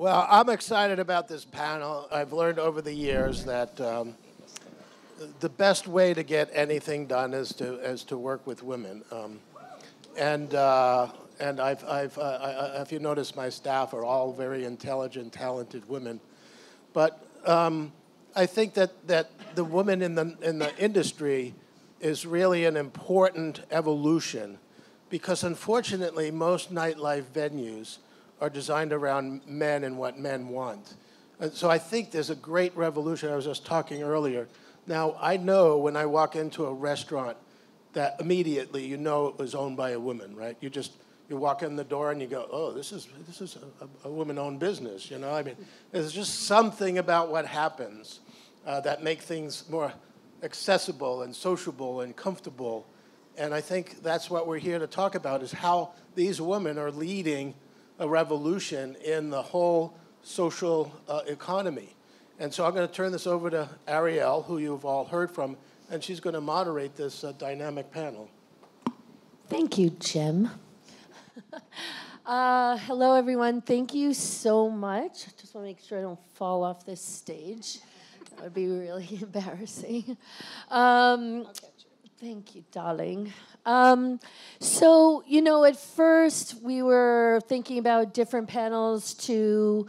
Well, I'm excited about this panel. I've learned over the years that the best way to get anything done is to work with women. If you notice, my staff are all very intelligent, talented women. But I think that the woman in the industry is really an important evolution, because unfortunately, most nightlife venues are designed around men and what men want. And so I think there's a great revolution. I was just talking earlier. Now, I know when I walk into a restaurant that immediately you know it was owned by a woman, right? You walk in the door and you go, oh, this is a woman-owned business, you know? I mean, there's just something about what happens that make things more accessible and sociable and comfortable. And I think that's what we're here to talk about, is how these women are leading a revolution in the whole social economy. And so I'm going to turn this over to Ariel, who you've all heard from, and she's going to moderate this dynamic panel. Thank you, Jim. Hello, everyone. Thank you so much. I just want to make sure I don't fall off this stage. That would be really embarrassing. Thank you, darling. So, you know, at first we were thinking about different panels to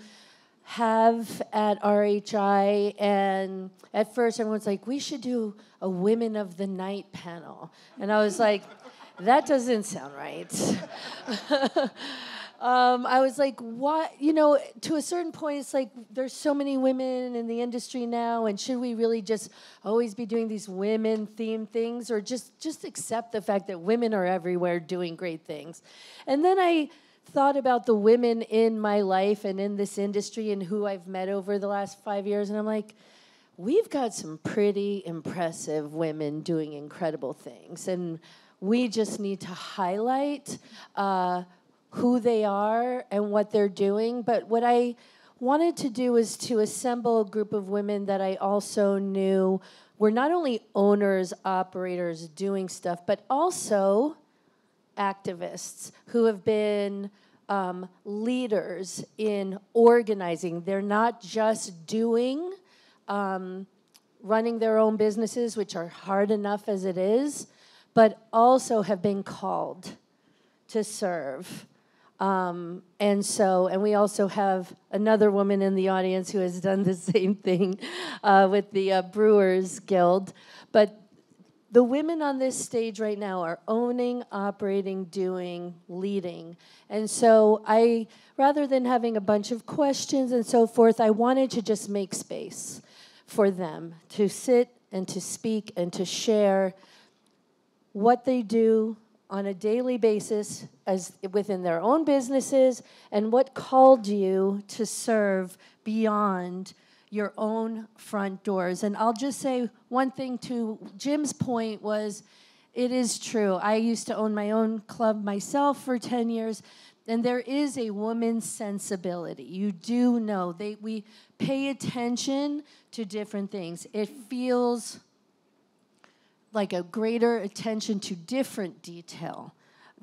have at RHI, and at first everyone's like, we should do a Women of the Night panel. And I was like, that doesn't sound right. I was like, what? You know, to a certain point, it's like there's so many women in the industry now, and should we really just always be doing these women-themed things, or just accept the fact that women are everywhere doing great things? And then I thought about the women in my life and in this industry and who I've met over the last 5 years, and I'm like, we've got some pretty impressive women doing incredible things, and we just need to highlight who they are and what they're doing. But what I wanted to do is to assemble a group of women that I also knew were not only owners, operators, doing stuff, but also activists who have been leaders in organizing. They're not just doing, running their own businesses, which are hard enough as it is, but also have been called to serve. And we also have another woman in the audience who has done the same thing with the Brewers Guild. But the women on this stage right now are owning, operating, doing, leading. And so I, rather than having a bunch of questions and so forth, I wanted to just make space for them to sit and to speak and to share what they do on a daily basis as within their own businesses, and what called you to serve beyond your own front doors. And I'll just say one thing to Jim's point was, it is true. I used to own my own club myself for 10 years, and there is a woman's sensibility. You do know, we pay attention to different things. It feels like a greater attention to different detail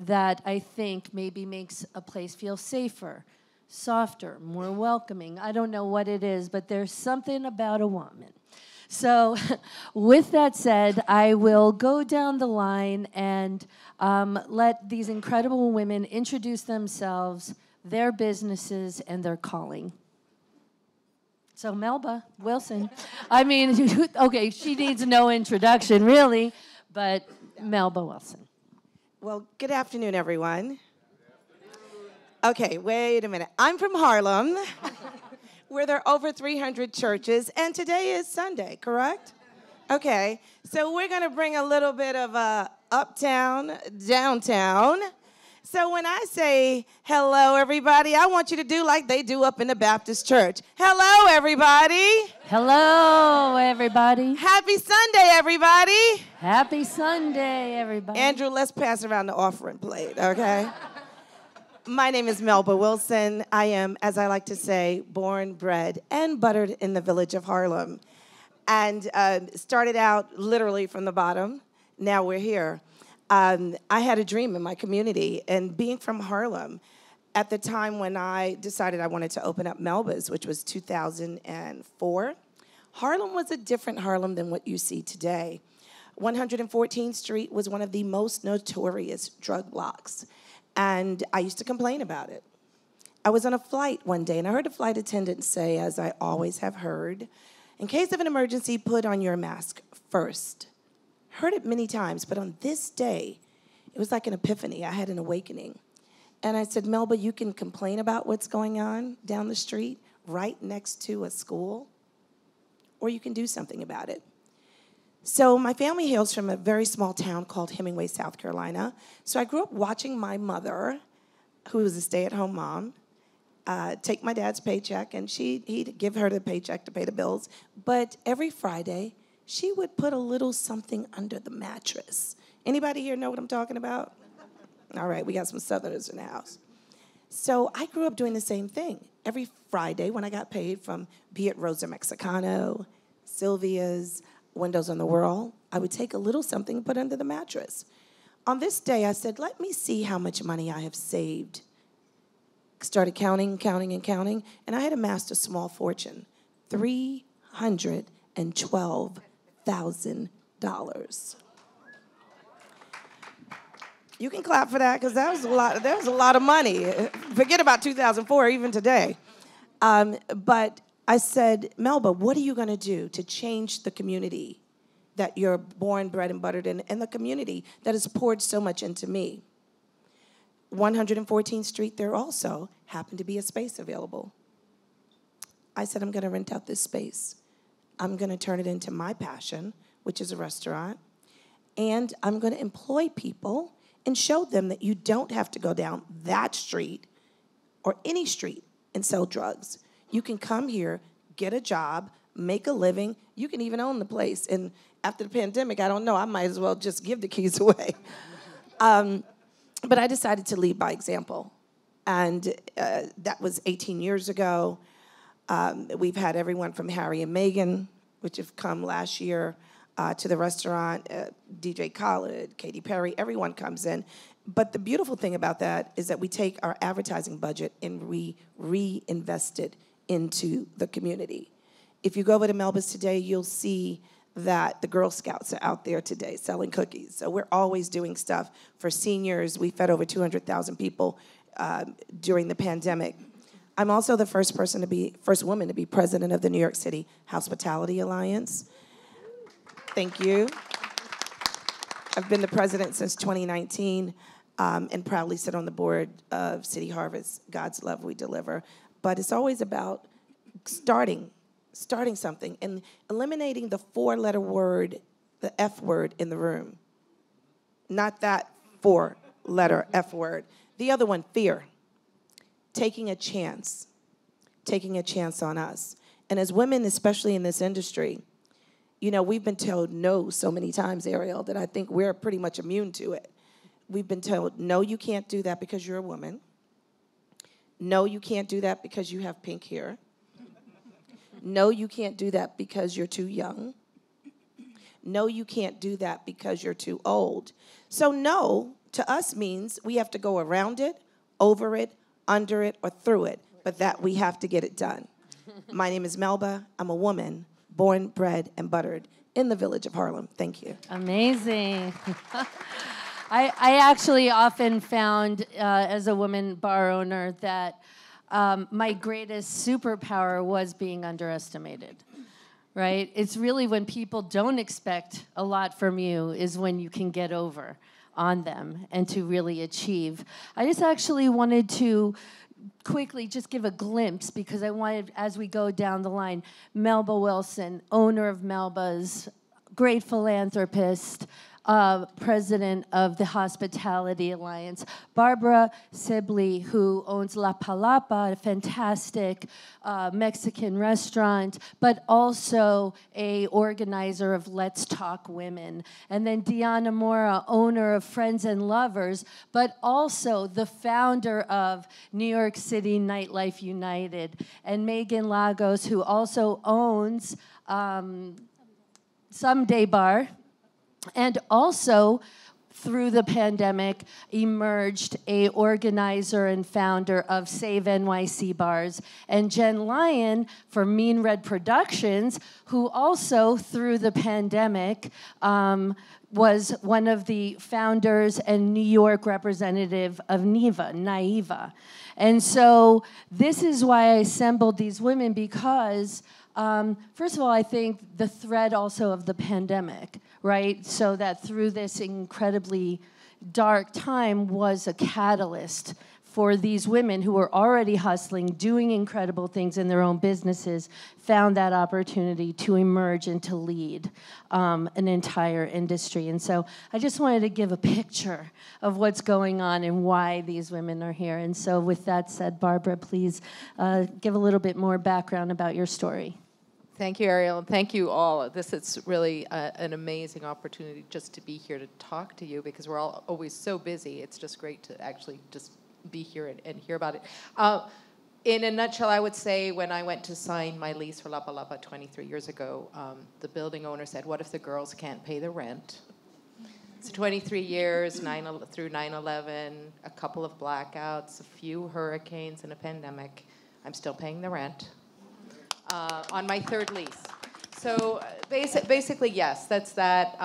that I think maybe makes a place feel safer, softer, more welcoming. I don't know what it is, but there's something about a woman. So with that said, I will go down the line and let these incredible women introduce themselves, their businesses, and their calling. So Melba Wilson, I mean, okay, she needs no introduction, really, but Melba Wilson. Well, good afternoon, everyone. Okay, wait a minute. I'm from Harlem, where there are over 300 churches, and today is Sunday, correct? Okay, so we're going to bring a little bit of uptown, downtown. So when I say hello, everybody, I want you to do like they do up in the Baptist church. Hello, everybody. Hello, everybody. Happy Sunday, everybody. Happy Sunday, everybody. Andrew, let's pass around the offering plate, okay? My name is Melba Wilson. I am, as I like to say, born, bred, and buttered in the village of Harlem. And started out literally from the bottom. Now we're here. I had a dream in my community, and being from Harlem, at the time when I decided I wanted to open up Melba's, which was 2004, Harlem was a different Harlem than what you see today. 114th Street was one of the most notorious drug blocks, and I used to complain about it. I was on a flight one day, and I heard a flight attendant say, as I always have heard, in case of an emergency, put on your mask first. Heard it many times, but on this day, it was like an epiphany. I had an awakening. And I said, Melba, you can complain about what's going on down the street, right next to a school, or you can do something about it. So my family hails from a very small town called Hemingway, South Carolina. So I grew up watching my mother, who was a stay-at-home mom, take my dad's paycheck, and he'd give her the paycheck to pay the bills. But every Friday, she would put a little something under the mattress. Anybody here know what I'm talking about? All right, we got some Southerners in the house. So I grew up doing the same thing. Every Friday when I got paid from, be it Rosa Mexicano, Sylvia's, Windows on the World, I would take a little something and put under the mattress. On this day, I said, let me see how much money I have saved. Started counting, and I had amassed a small fortune, $312,000. You can clap for that, because that was a lot. That was a lot of money. Forget about 2004, even today. But I said, Melba, what are you going to do to change the community that you're born, bred, and buttered in, and the community that has poured so much into me? 114th Street there also happened to be a space available. I said, I'm going to rent out this space. I'm going to turn it into my passion, which is a restaurant, and I'm going to employ people and show them that you don't have to go down that street or any street and sell drugs. You can come here, get a job, make a living. You can even own the place. And after the pandemic, I don't know, I might as well just give the keys away. But I decided to lead by example. And that was 18 years ago. We've had everyone from Harry and Megan, which have come last year, to the restaurant, DJ Khaled, Katy Perry, everyone comes in. But the beautiful thing about that is that we take our advertising budget and we reinvest it into the community. If you go over to Melba's today, you'll see that the Girl Scouts are out there today selling cookies. So we're always doing stuff for seniors. We fed over 200,000 people during the pandemic. I'm also the first woman to be president of the New York City Hospitality Alliance. Thank you. I've been the president since 2019 and proudly sit on the board of City Harvest, God's Love We Deliver. But it's always about starting something and eliminating the four-letter word, the F word in the room. Not that four-letter F word. The other one, fear. Taking a chance on us. And as women, especially in this industry, you know, we've been told no so many times, Ariel, that I think we're pretty much immune to it. We've been told, no, you can't do that because you're a woman. No, you can't do that because you have pink hair. No, you can't do that because you're too young. No, you can't do that because you're too old. So no, to us means we have to go around it, over it, under it, or through it, but that we have to get it done. My name is Melba. I'm a woman. Born, bred, and buttered in the village of Harlem. Thank you. Amazing. I actually often found, as a woman bar owner, that my greatest superpower was being underestimated, right? It's really when people don't expect a lot from you is when you can get over on them and to really achieve. I just actually wanted to quickly just give a glimpse, because I wanted, as we go down the line, Melba Wilson, owner of Melba's, great philanthropist, president of the Hospitality Alliance, Barbara Sibley, who owns La Palapa, a fantastic Mexican restaurant, but also a organizer of Let's Talk Women. And then Diana Mora, owner of Friends and Lovers, but also the founder of New York City Nightlife United. And Megan Lagos, who also owns Someday Bar, and also through the pandemic, emerged a organizer and founder of Save NYC Bars, and Jen Lyon for Mean Red Productions, who also, through the pandemic, was one of the founders and New York representative of NIVA. And so this is why I assembled these women, because first of all, I think the thread also of the pandemic, right? So that through this incredibly dark time was a catalyst for these women who were already hustling, doing incredible things in their own businesses, found that opportunity to emerge and to lead an entire industry. And so I just wanted to give a picture of what's going on and why these women are here. And so with that said, Barbara, please give a little bit more background about your story. Thank you, Ariel, and thank you all. This is really an amazing opportunity just to be here to talk to you, because we're all always so busy. It's just great to actually just be here and hear about it. In a nutshell, I would say when I went to sign my lease for La Palapa 23 years ago, the building owner said, what if the girls can't pay the rent? So 23 years, through 9/11, a couple of blackouts, a few hurricanes, and a pandemic, I'm still paying the rent on my third lease. So basically, yes, that's that.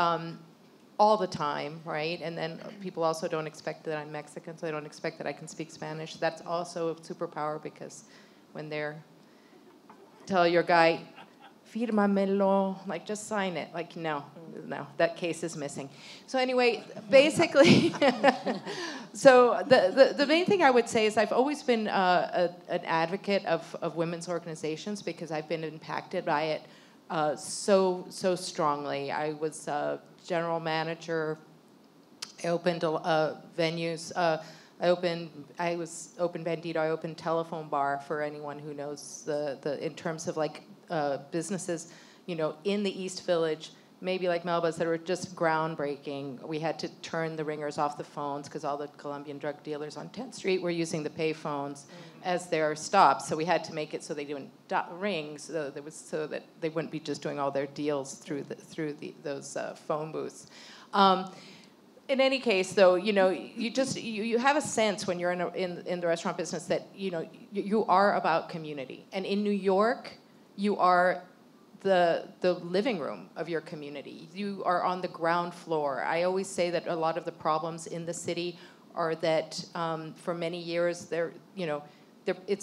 All the time, right? And then people also don't expect that I'm Mexican, so they don't expect that I can speak Spanish. That's also a superpower, because when they're, tell your guy, firmamelo, like just sign it. Like, no, that case is missing. So anyway, basically, so the main thing I would say is I've always been an advocate of women's organizations, because I've been impacted by it so strongly. I was general manager. I opened venues. I opened Bandito. I opened Telephone Bar, for anyone who knows the in terms of like businesses, you know, in the East Village. Maybe like Melba said, were just groundbreaking. We had to turn the ringers off the phones because all the Colombian drug dealers on 10th Street were using the pay phones as their stops. So we had to make it so they didn't ring, so that they wouldn't be just doing all their deals through those phone booths. In any case, though, you know, you have a sense when you're in the restaurant business that you know you are about community, and in New York, you are the living room of your community. You are on the ground floor. I always say that a lot of the problems in the city are that for many years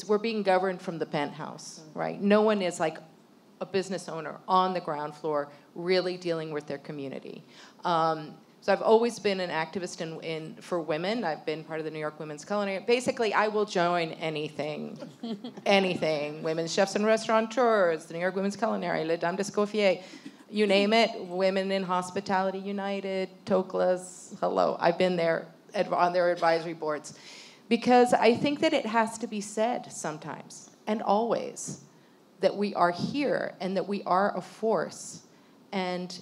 we're being governed from the penthouse, right? No one is like a business owner on the ground floor really dealing with their community. So I've always been an activist for women. I've been part of the New York Women's Culinary. Basically, I will join anything, anything. Women's chefs and restaurateurs, the New York Women's Culinary, Les Dames de Scoffier, you name it. Women in Hospitality United, Toklas, hello. I've been there on their advisory boards. Because I think that it has to be said sometimes and always that we are here and that we are a force. And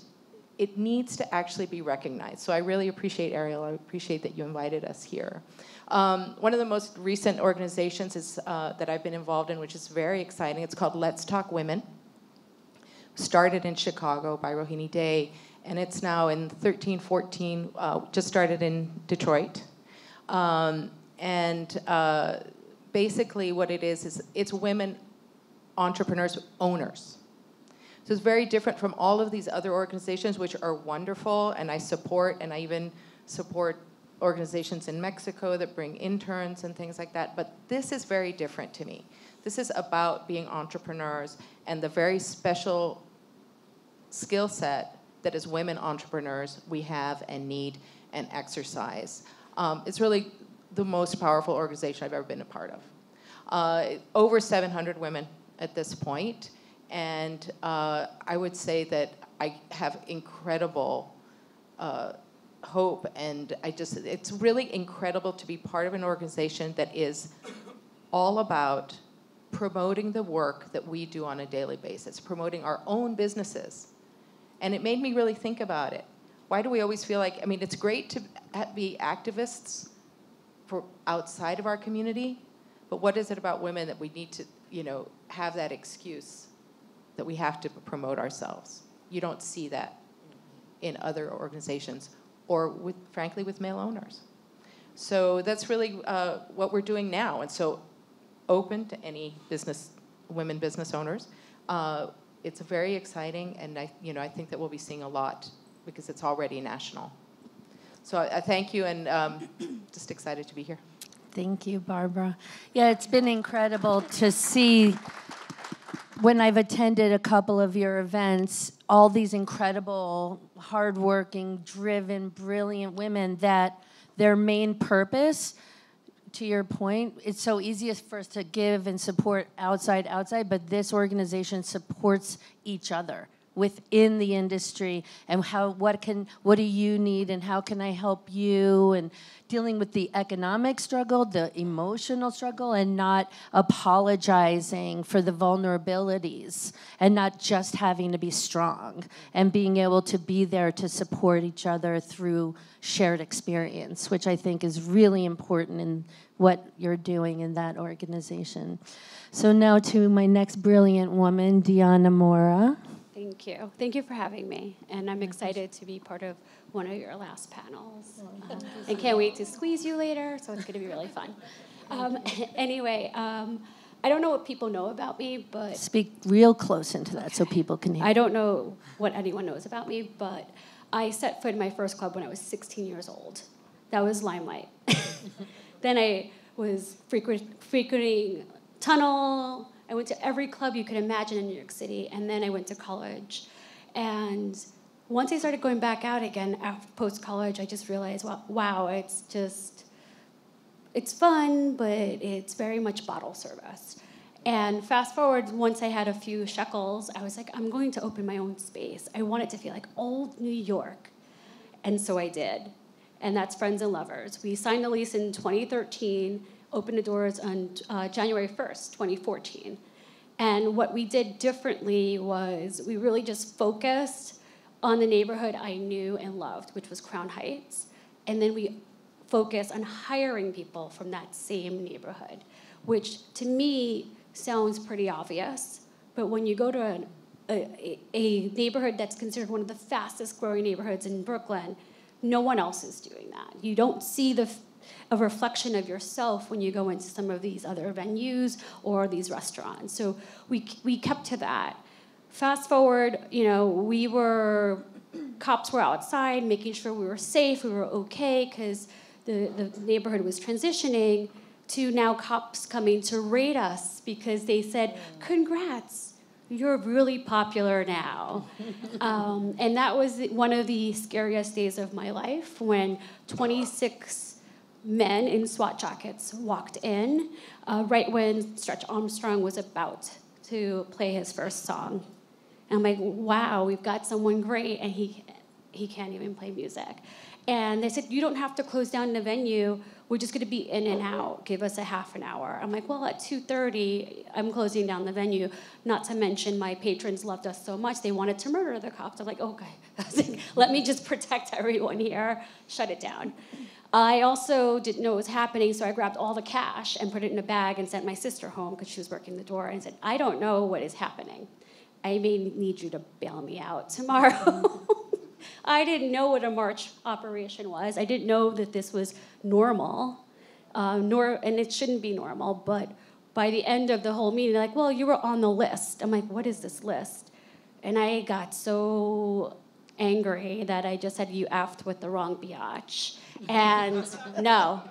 it needs to actually be recognized. So I really appreciate, Ariel, I appreciate that you invited us here. One of the most recent organizations is, that I've been involved in, which is very exciting. It's called Let's Talk Women. Started in Chicago by Rohini Day, and it's now in 13, 14, just started in Detroit. Basically what it is it's women entrepreneurs, owners. So it's very different from all of these other organizations, which are wonderful, and I support, and I even support organizations in Mexico that bring interns and things like that, but this is very different to me. This is about being entrepreneurs and the very special skill set that as women entrepreneurs we have and need and exercise. It's really the most powerful organization I've ever been a part of. Over 700 women at this point. And I would say that I have incredible hope, and it's really incredible to be part of an organization that is all about promoting the work that we do on a daily basis, promoting our own businesses. And it made me really think about it. Why do we always feel like, I mean, it's great to be activists for outside of our community, but what is it about women that we need to, you know, have that excuse that we have to promote ourselves? You don't see that in other organizations or with, frankly, with male owners. So that's really what we're doing now. And so open to any business, women business owners. It's very exciting, and I think that we'll be seeing a lot because it's already national. So I thank you, and just excited to be here. Thank you, Barbara. Yeah, it's been incredible to see, when I've attended a couple of your events, all these incredible, hardworking, driven, brilliant women that their main purpose, to your point, it's so easy for us to give and support outside, but this organization supports each other within the industry, and what do you need, and how can I help you, and dealing with the economic struggle, the emotional struggle, and not apologizing for the vulnerabilities, and not just having to be strong, and being able to be there to support each other through shared experience, which I think is really important in what you're doing in that organization. So now to my next brilliant woman, Diana Mora. Thank you. Thank you for having me. And I'm excited to be part of one of your last panels. And can't wait to squeeze you later, so it's going to be really fun. Anyway, I don't know what people know about me, but... Speak real close into that so people can hear. I don't know what anyone knows about me, but I set foot in my first club when I was 16 years old. That was Limelight. Then I was frequenting Tunnel. I went to every club you could imagine in New York City, and then I went to college. And once I started going back out again after post-college, I just realized, wow, it's fun, but it's very much bottle service. And fast forward, once I had a few shekels, I was like, I'm going to open my own space. I want it to feel like old New York. And so I did. And that's Friends and Lovers. We signed a lease in 2013, opened the doors on January 1st, 2014. And what we did differently was we really just focused on the neighborhood I knew and loved, which was Crown Heights. And then we focused on hiring people from that same neighborhood, which to me sounds pretty obvious. But when you go to a neighborhood that's considered one of the fastest growing neighborhoods in Brooklyn, no one else is doing that. You don't see a reflection of yourself when you go into some of these other venues or these restaurants. So we kept to that. Fast forward, cops were outside making sure we were safe, we were okay, because the neighborhood was transitioning to now cops coming to raid us because they said, congrats, you're really popular now. And that was one of the scariest days of my life when 26 men in SWAT jackets walked in right when Stretch Armstrong was about to play his first song. And I'm like, wow, we've got someone great, and he can't even play music. And they said, you don't have to close down the venue. We're just going to be in and out. Give us a half an hour. I'm like, well, at 2:30, I'm closing down the venue. Not to mention my patrons loved us so much, they wanted to murder the cops. I'm like, okay, let me just protect everyone here. Shut it down. I also didn't know what was happening, so I grabbed all the cash and put it in a bag and sent my sister home because she was working the door, and said, I don't know what is happening. I may need you to bail me out tomorrow. I didn't know what a march operation was. I didn't know that this was normal, and it shouldn't be normal, but by the end of the whole meeting, they're like, well, you were on the list. I'm like, what is this list? And I got so angry that I just said, you effed with the wrong biatch. And no,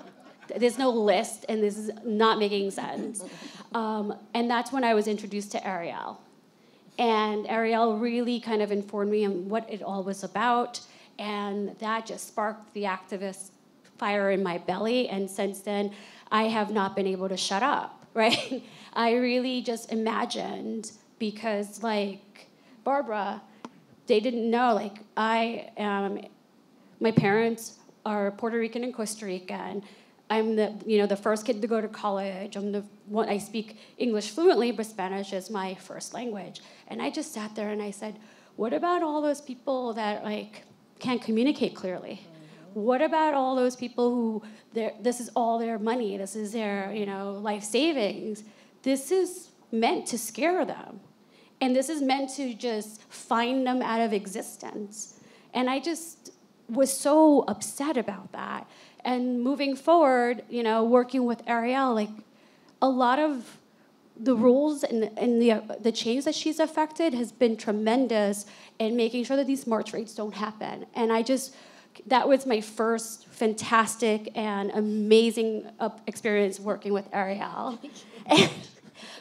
there's no list, and this is not making sense. And that's when I was introduced to Ariel. And Ariel really kind of informed me on what it all was about, and that just sparked the activist fire in my belly, and since then, I have not been able to shut up, right? I really just imagined, because like Barbara, they didn't know, like my parents are Puerto Rican and Costa Rican. I'm the first kid to go to college. I'm the one, I speak English fluently, but Spanish is my first language. And I just sat there and I said, what about all those people that can't communicate clearly? What about all those people who, this is all their money, this is their life savings? This is meant to scare them. And this is meant to just find them out of existence. And I just was so upset about that. And moving forward, you know, working with Ariel, like a lot of the rules and the change that she's affected has been tremendous in making sure that these march rates don't happen. And I just, that was my first fantastic and amazing experience working with Ariel.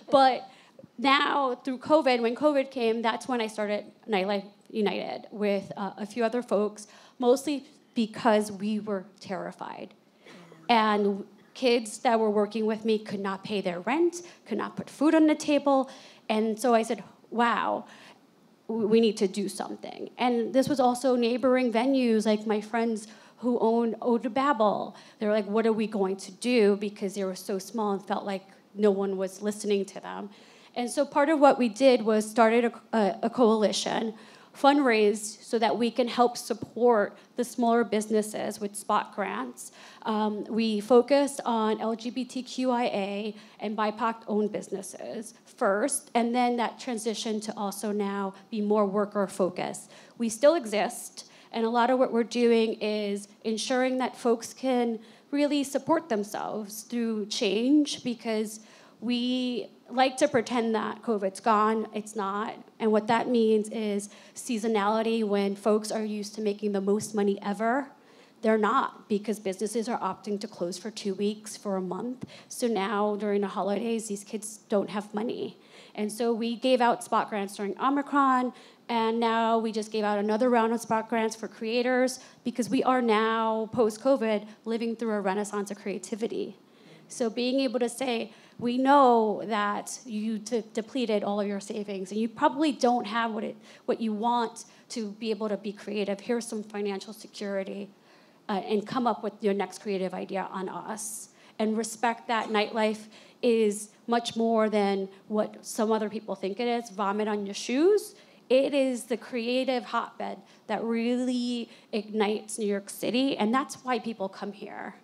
But now through COVID, when COVID came, that's when I started Nightlife United with a few other folks, mostly because we were terrified. And kids that were working with me could not pay their rent, could not put food on the table. And so I said, wow, we need to do something. And this was also neighboring venues, like my friends who owned Oda Babel. They were like, what are we going to do? Because they were so small and felt like no one was listening to them. And so part of what we did was started a coalition, fundraise so that we can help support the smaller businesses with spot grants. We focused on LGBTQIA and BIPOC-owned businesses first, and then that transitioned to also now be more worker-focused. We still exist, and a lot of what we're doing is ensuring that folks can really support themselves through change, because we like to pretend that COVID's gone. It's not. And what that means is seasonality. When folks are used to making the most money ever, they're not, because businesses are opting to close for 2 weeks, for a month. So now during the holidays, these kids don't have money. And so we gave out spot grants during Omicron, and now we just gave out another round of spot grants for creators, because we are now, post-COVID, living through a renaissance of creativity. So being able to say, we know that you depleted all of your savings and you probably don't have what you want to be able to be creative. Here's some financial security and come up with your next creative idea on us. And respect that nightlife is much more than what some other people think it is, vomit on your shoes. It is the creative hotbed that really ignites New York City, and that's why people come here.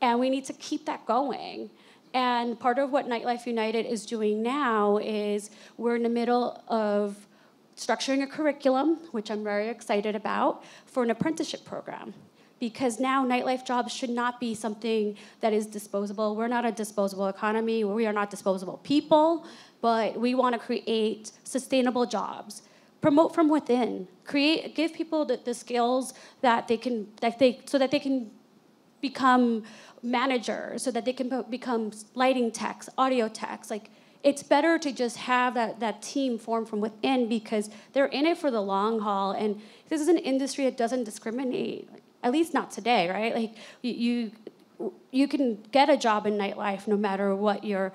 And we need to keep that going. And part of what Nightlife United is doing now is we're in the middle of structuring a curriculum, which I'm very excited about, for an apprenticeship program. Because now nightlife jobs should not be something that is disposable. We're not a disposable economy. We are not disposable people. But we want to create sustainable jobs. Promote from within. Create, give people the skills that they can, so that they can become managers, so that they can become lighting techs, audio techs. Like, it's better to just have that team formed from within, because they're in it for the long haul. And this is an industry that doesn't discriminate, like, at least not today, right? Like, you can get a job in nightlife no matter what your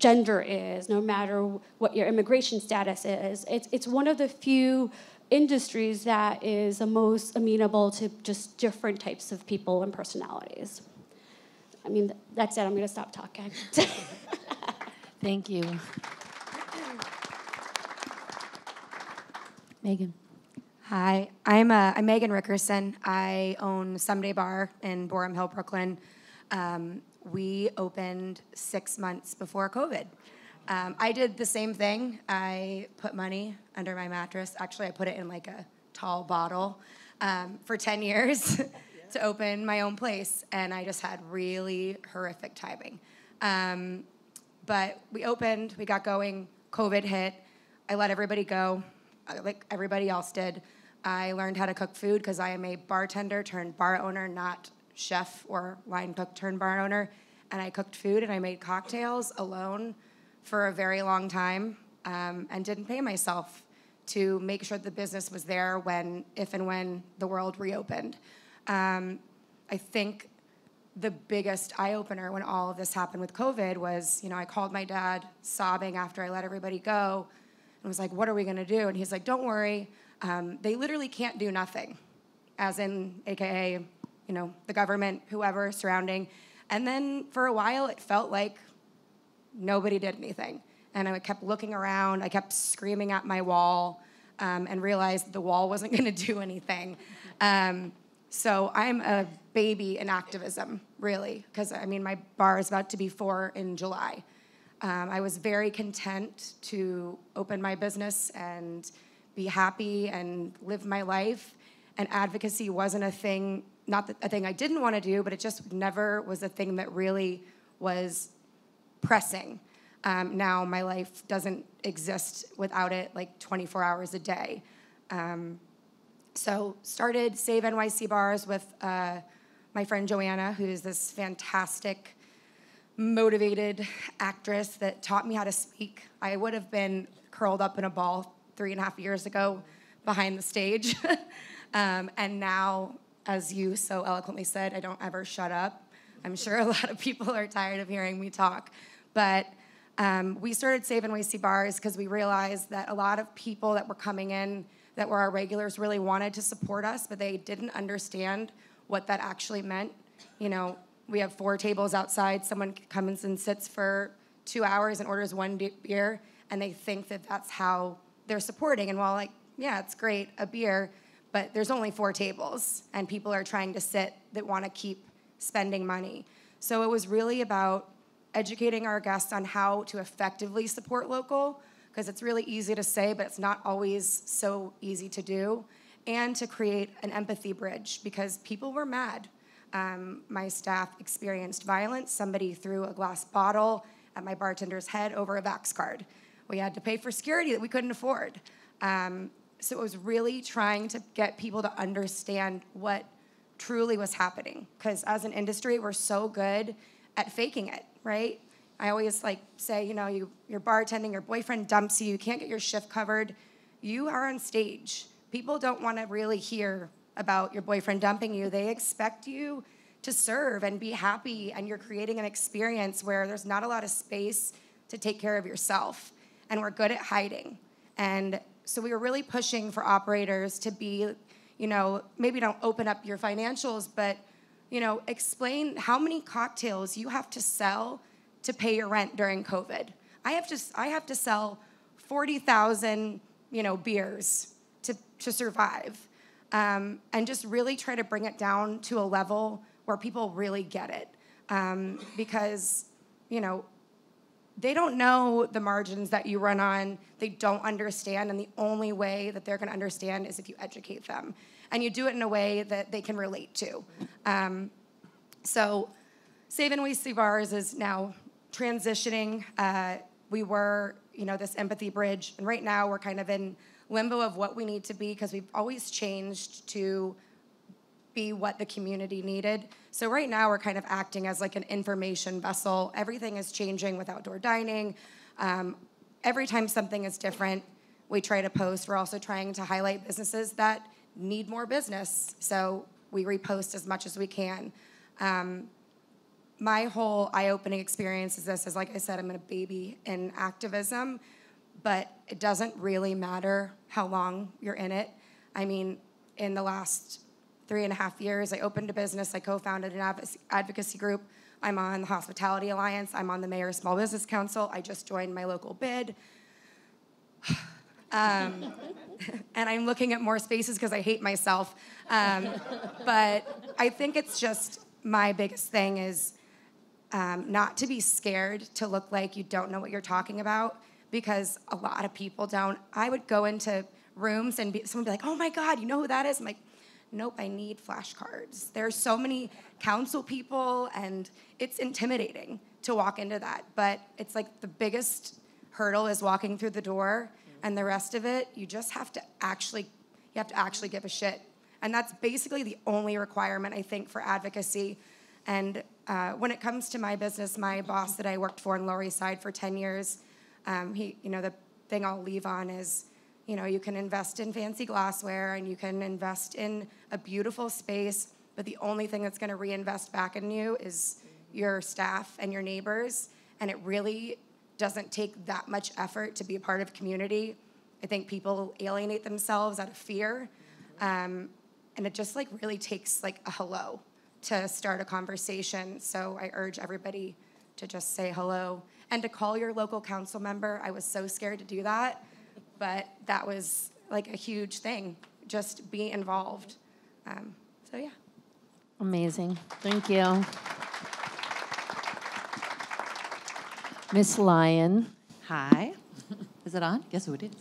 gender is, no matter what your immigration status is. It's one of the few industries that is the most amenable to just different types of people and personalities. I mean, that's it. I'm going to stop talking. Thank you. Megan. Hi, I'm Megan Rickerson. I own Someday Bar in Borum Hill, Brooklyn. We opened 6 months before COVID. I did the same thing. I put money under my mattress. Actually, I put it in like a tall bottle for 10 years to open my own place, and I just had really horrific timing. But we opened, we got going, COVID hit. I let everybody go, like everybody else did. I learned how to cook food because I am a bartender turned bar owner, not chef or line cook turned bar owner. And I cooked food and I made cocktails alone for a very long time, and didn't pay myself to make sure the business was there when, if and when the world reopened. I think the biggest eye-opener when all of this happened with COVID was, you know, I called my dad sobbing after I let everybody go and was like, what are we gonna do? And he's like, don't worry, they literally can't do nothing, as in AKA, you know, the government, whoever, surrounding. And then for a while it felt like nobody did anything. And I kept looking around, I kept screaming at my wall, and realized the wall wasn't gonna do anything. So I'm a baby in activism, really, because I mean, my bar is about to be 4 in July. I was very content to open my business and be happy and live my life. and advocacy wasn't a thing, not a thing I didn't want to do, but it just never was a thing that really was pressing. Now my life doesn't exist without it, like 24 hours a day. So started Save NYC Bars with my friend Joanna, who's this fantastic, motivated actress that taught me how to speak. I would have been curled up in a ball 3.5 years ago behind the stage. And now, as you so eloquently said, I don't ever shut up. I'm sure a lot of people are tired of hearing me talk. But we started Save NYC Bars because we realized that a lot of people that were coming in that were our regulars really wanted to support us, but they didn't understand what that actually meant. You know, we have 4 tables outside. Someone comes and sits for 2 hours and orders 1 beer, and they think that that's how they're supporting. And while, like, yeah, it's great, a beer, but there's only 4 tables, and people are trying to sit that want to keep spending money. So it was really about educating our guests on how to effectively support local, because it's really easy to say, but it's not always so easy to do, and to create an empathy bridge, because people were mad. My staff experienced violence. Somebody threw a glass bottle at my bartender's head over a Vax card. We had to pay for security that we couldn't afford. So it was really trying to get people to understand what truly was happening, because as an industry, we're so good at faking it, right? I always like say, you know, you're bartending, your boyfriend dumps you, you can't get your shift covered. You are on stage. People don't want to really hear about your boyfriend dumping you. They expect you to serve and be happy, and you're creating an experience where there's not a lot of space to take care of yourself, and we're good at hiding. And so we were really pushing for operators to be, you know, maybe don't open up your financials, but, you know, explain how many cocktails you have to sell to pay your rent during COVID. I have to sell 40,000, you know, beers to survive, and just really try to bring it down to a level where people really get it, because, you know, they don't know the margins that you run on. They don't understand, and the only way that they're gonna understand is if you educate them. And you do it in a way that they can relate to. So Save NYC Bars is now transitioning. We were, you know, this empathy bridge, and right now we're kind of in limbo of what we need to be, because we've always changed to be what the community needed. So right now we're kind of acting as like an information vessel. Everything is changing with outdoor dining. Every time something is different, we try to post. We're also trying to highlight businesses that need more business, so we repost as much as we can. My whole eye-opening experience is this, is like I said, I'm a baby in activism, but it doesn't really matter how long you're in it. I mean, in the last 3.5 years, I opened a business, I co-founded an advocacy group, I'm on the Hospitality Alliance, I'm on the Mayor's Small Business Council, I just joined my local bid. And I'm looking at more spaces because I hate myself. But I think it's just, my biggest thing is not to be scared to look like you don't know what you're talking about, because a lot of people don't. I would go into rooms and someone would be like, oh my God, you know who that is? I'm like, nope, I need flashcards. There's so many council people, and it's intimidating to walk into that. But it's like the biggest hurdle is walking through the door, and the rest of it, you just have to actually, you have to actually give a shit. And that's basically the only requirement, I think, for advocacy. And when it comes to my business, my boss that I worked for in Lower East Side for 10 years, he, you know, the thing I'll leave on is, you know, you can invest in fancy glassware and you can invest in a beautiful space, but the only thing that's gonna reinvest back in you is your staff and your neighbors, and it really doesn't take that much effort to be a part of community. I think people alienate themselves out of fear, and it just like really takes like a hello to start a conversation. So I urge everybody to just say hello and to call your local council member. I was so scared to do that, but that was like a huge thing, just be involved. So yeah. Amazing, thank you. Ms. Lyon. Hi, is it on? Guess who it is.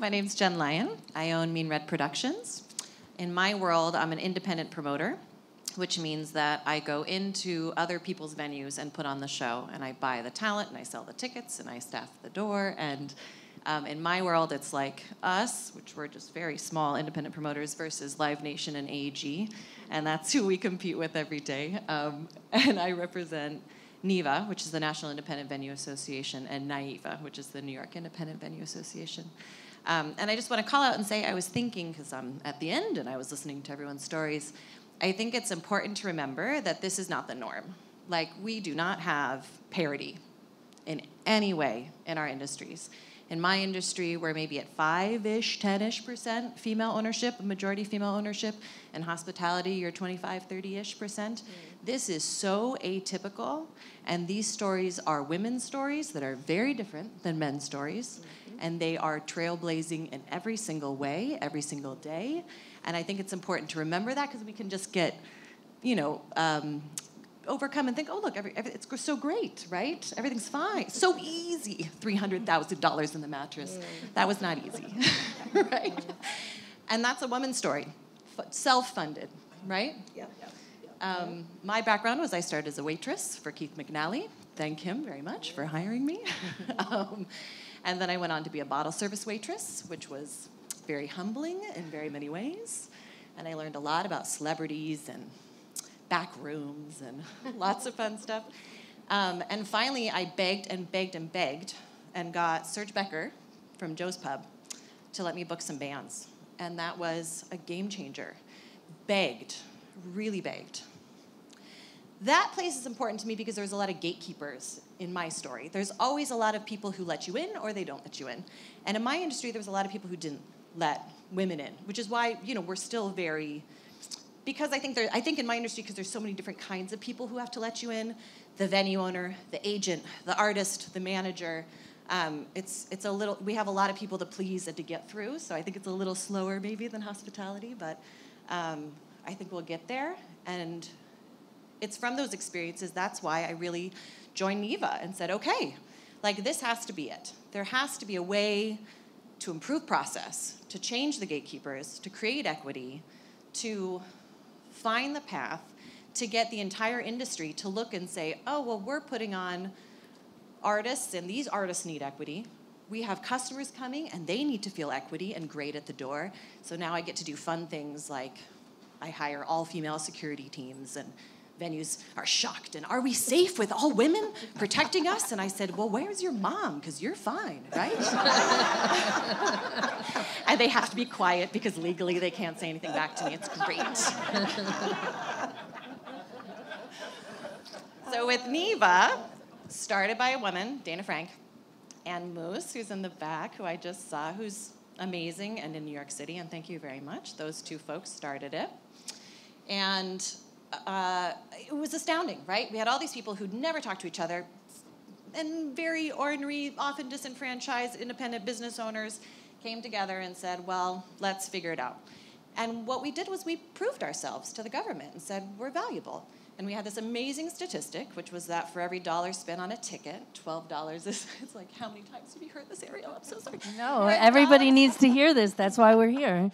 My name's Jen Lyon, I own Mean Red Productions. In my world, I'm an independent promoter, which means that I go into other people's venues and put on the show, and I buy the talent, and I sell the tickets, and I staff the door. And in my world, it's like us, which we're just very small independent promoters, versus Live Nation and AEG, and that's who we compete with every day. And I represent NIVA, which is the National Independent Venue Association, and NIVA, which is the New York Independent Venue Association. And I just want to call out and say I was thinking, because I'm at the end and I was listening to everyone's stories, I think it's important to remember that this is not the norm. Like, we do not have parity in any way in our industries. In my industry, we're maybe at 5-ish, 10-ish % female ownership, majority female ownership. In hospitality, you're 25, 30-ish %. This is so atypical, and these stories are women's stories that are very different than men's stories, and they are trailblazing in every single way, every single day. And I think it's important to remember that, because we can just get, you know, overcome and think, oh, look, it's so great, right? Everything's fine. So easy. $300,000 in the mattress. That was not easy, right? And that's a woman's story. Self-funded, right? My background was I started as a waitress for Keith McNally. Thank him very much for hiring me. And then I went on to be a bottle service waitress, which was very humbling in very many ways. And I learned a lot about celebrities and back rooms and lots of fun stuff. And finally, I begged and begged and begged and got Serge Becker from Joe's Pub to let me book some bands. And that was a game changer. Begged, really begged. That place is important to me because there's a lot of gatekeepers in my story. There's always a lot of people who let you in or they don't let you in. And in my industry, there was a lot of people who didn't let women in, which is why, you know, we're still very, because I think in my industry, because there's so many different kinds of people who have to let you in, the venue owner, the agent, the artist, the manager, it's a little, we have a lot of people to please and to get through, so I think it's a little slower maybe than hospitality, but I think we'll get there. And it's from those experiences, that's why I really joined NIVA and said, okay, like, this has to be it. There has to be a way to improve process, to change the gatekeepers, to create equity, to find the path to get the entire industry to look and say, oh, well, we're putting on artists, and these artists need equity. We have customers coming, and they need to feel equity and great at the door. So now I get to do fun things like I hire all-female security teams, and venues are shocked, and are we safe with all women protecting us? And I said, well, where's your mom? Because you're fine, right? And they have to be quiet because legally they can't say anything back to me. It's great. So with NIVA, started by a woman, Dana Frank, and Moose, who's in the back, who I just saw, who's amazing and in New York City, and thank you very much. Those two folks started it. And it was astounding, right? We had all these people who'd never talked to each other, and very ordinary, often disenfranchised, independent business owners came together and said, well, let's figure it out. And what we did was we proved ourselves to the government and said, we're valuable. And we had this amazing statistic, which was that for every $1 spent on a ticket, $12 is, it's like, how many times have you heard this, Ariel? I'm so sorry. No, everybody needs to hear this. That's why we're here.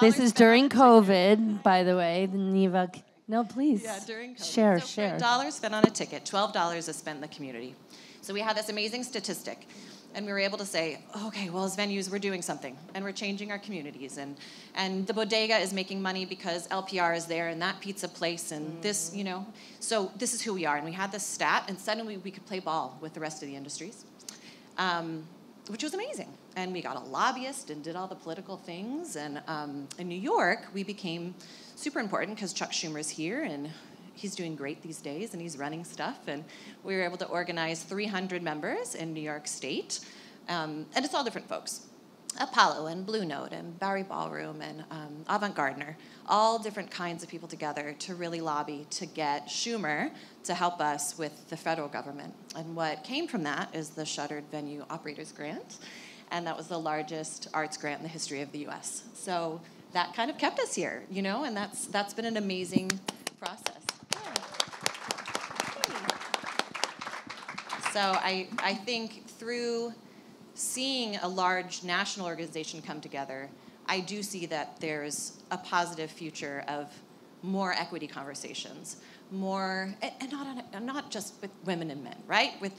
This is during COVID, by the way, the NIVA. No, please. Yeah, during COVID. Share, so share. $1 spent on a ticket, $12 is spent in the community. So we had this amazing statistic, and we were able to say, okay, well, as venues, we're doing something, and we're changing our communities, and the bodega is making money because LPR is there, and that pizza place, and this, you know. So this is who we are, and we had this stat, and suddenly we could play ball with the rest of the industries, which was amazing. And we got a lobbyist and did all the political things, and in New York, we became super important because Chuck Schumer's here, and he's doing great these days, and he's running stuff, and we were able to organize 300 members in New York State, and it's all different folks. Apollo and Blue Note and Bowery Ballroom and Avant Gardner, all different kinds of people together to really lobby to get Schumer to help us with the federal government. And what came from that is the Shuttered Venue Operators Grant, and that was the largest arts grant in the history of the U.S. So that kind of kept us here, you know, and that's been an amazing process. Yeah. So I think through seeing a large national organization come together, I do see that there's a positive future of more equity conversations, more, and not just with women and men, right? With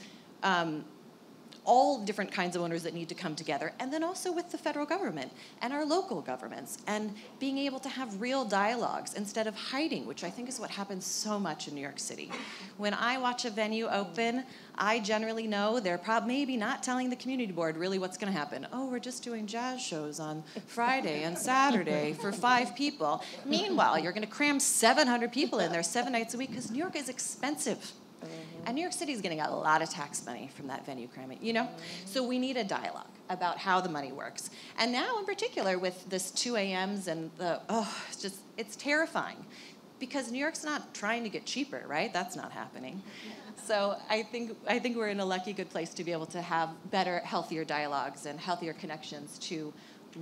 all different kinds of owners that need to come together, and then also with the federal government and our local governments, and being able to have real dialogues instead of hiding, which I think is what happens so much in New York City. When I watch a venue open, I generally know they're maybe not telling the community board really what's gonna happen. Oh, we're just doing jazz shows on Friday and Saturday for 5 people. Meanwhile, you're gonna cram 700 people in there 7 nights a week, because New York is expensive. And New York City is getting a lot of tax money from that venue cramming, you know? So we need a dialogue about how the money works. And now in particular with this 2 a.m.s and the, oh, it's just, it's terrifying. Because New York's not trying to get cheaper, right? That's not happening. So I think we're in a lucky good place to be able to have better, healthier dialogues and healthier connections to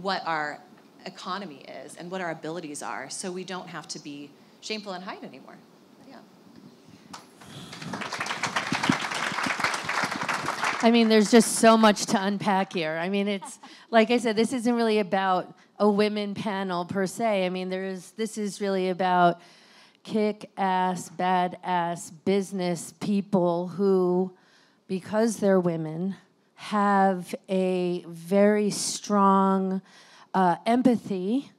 what our economy is and what our abilities are, so we don't have to be shameful and hide anymore. I mean, there's just so much to unpack here. I mean, it's, like I said, this isn't really about a women panel per se. I mean, this is really about kick-ass, badass business people who, because they're women, have a very strong empathy,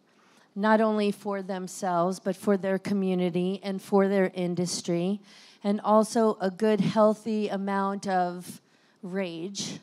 not only for themselves, but for their community and for their industry, and also a good, healthy amount of rage,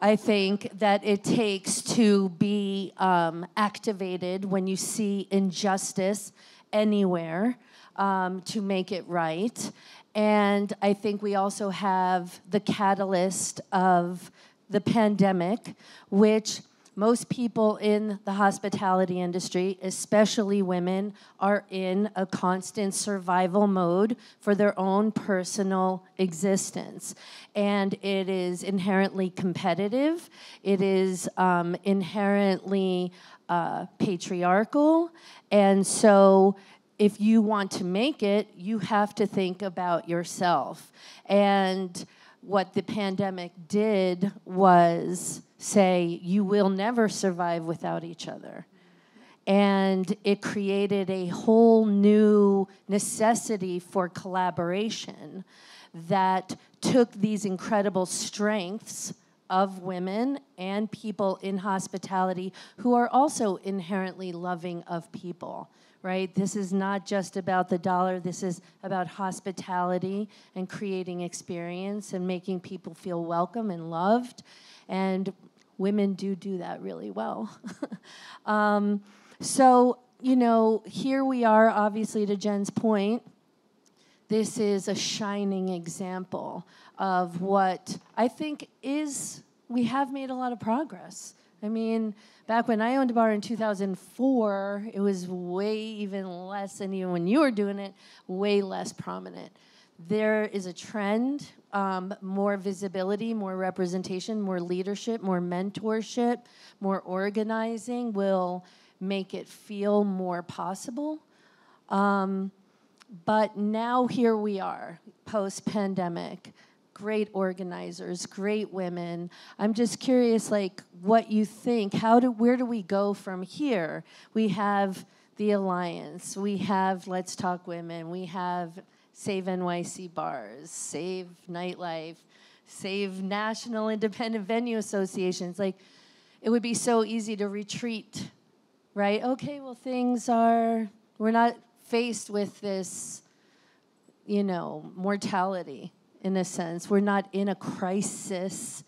I think, that it takes to be activated when you see injustice anywhere, to make it right. And I think we also have the catalyst of the pandemic, which most people in the hospitality industry, especially women, are in a constant survival mode for their own personal existence. And it is inherently competitive. It is inherently patriarchal. And so if you want to make it, you have to think about yourself. And what the pandemic did was say, you will never survive without each other. And it created a whole new necessity for collaboration that took these incredible strengths of women and people in hospitality who are also inherently loving of people, right? This is not just about the dollar, this is about hospitality and creating experience and making people feel welcome and loved. And women do that really well. So, you know, here we are, obviously, to Jen's point. This is a shining example of what I think is, we have made a lot of progress. I mean, back when I owned a bar in 2004, it was way even less, and even when you were doing it, way less prominent. There is a trend, more visibility, more representation, more leadership, more mentorship, more organizing will make it feel more possible. But now here we are, post-pandemic, great organizers, great women. I'm just curious, like, what you think, where do we go from here? We have the Alliance, we have Let's Talk Women, we have Save NYC Bars, Save Nightlife, Save National Independent Venue Associations. Like, it would be so easy to retreat, right? Okay, well, we're not faced with this, you know, mortality, in a sense. We're not in a crisis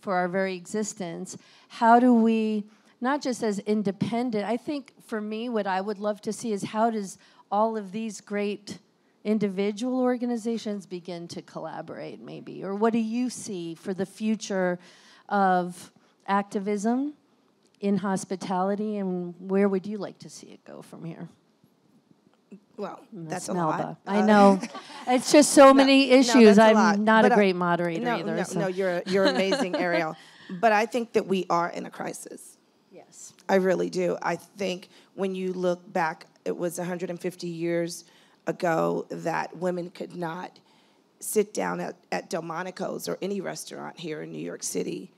for our very existence. How do we, not just as independent, I think for me, what I would love to see is how does all of these great individual organizations begin to collaborate, maybe? Or what do you see for the future of activism in hospitality, and where would you like to see it go from here? Well, that's a lot. I know. It's just so many issues. I'm not a great moderator either. No, you're amazing, Ariel. But I think that we are in a crisis. Yes. I really do. I think when you look back, it was 150 years ago that women could not sit down at Delmonico's or any restaurant here in New York City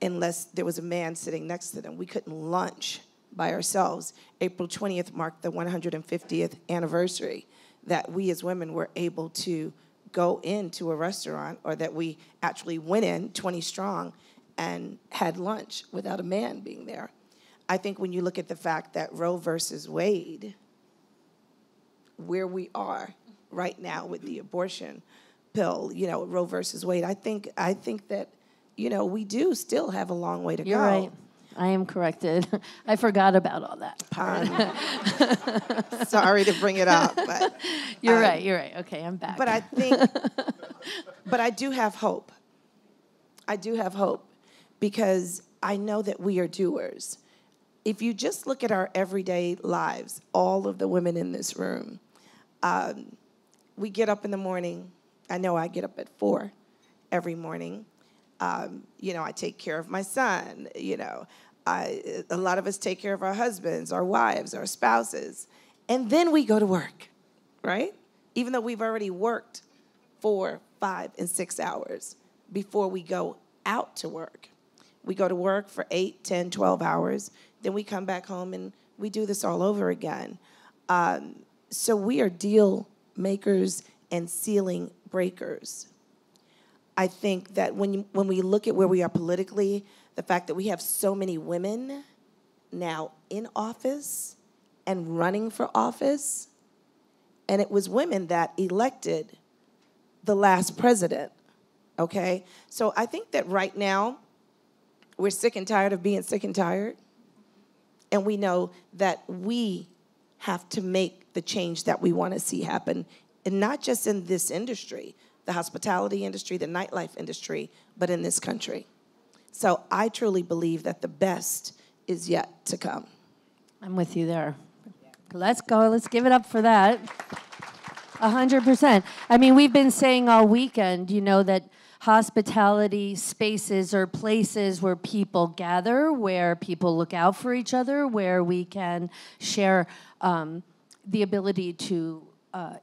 unless there was a man sitting next to them. We couldn't lunch by ourselves. April 20th marked the 150th anniversary that we as women were able to go into a restaurant, or that we actually went in 20 strong and had lunch without a man being there. I think when you look at the fact that Roe versus Wade, where we are right now with the abortion pill, you know, Roe versus Wade, I think that, you know, we do still have a long way to go. You're right. I am corrected. I forgot about all that part. Sorry to bring it up, but you're right. You're right. Okay, I'm back. But I think, but I do have hope. I do have hope, because I know that we are doers. If you just look at our everyday lives, all of the women in this room, we get up in the morning. I know I get up at 4 every morning. You know, I take care of my son. You know, a lot of us take care of our husbands, our wives, our spouses, and then we go to work, right? Even though we've already worked 4, 5, and 6 hours before we go out to work. We go to work for 8, 10, 12 hours. Then we come back home and we do this all over again. So we are deal makers and ceiling breakers. I think that when we look at where we are politically, the fact that we have so many women now in office and running for office, and it was women that elected the last president, okay? So I think that right now, we're sick and tired of being sick and tired, and we know that we have to make the change that we want to see happen, and not just in this industry, the hospitality industry, the nightlife industry, but in this country. So I truly believe that the best is yet to come. I'm with you there. Let's go, let's give it up for that. 100%. I mean, we've been saying all weekend, you know, that hospitality spaces are places where people gather, where people look out for each other, where we can share the ability to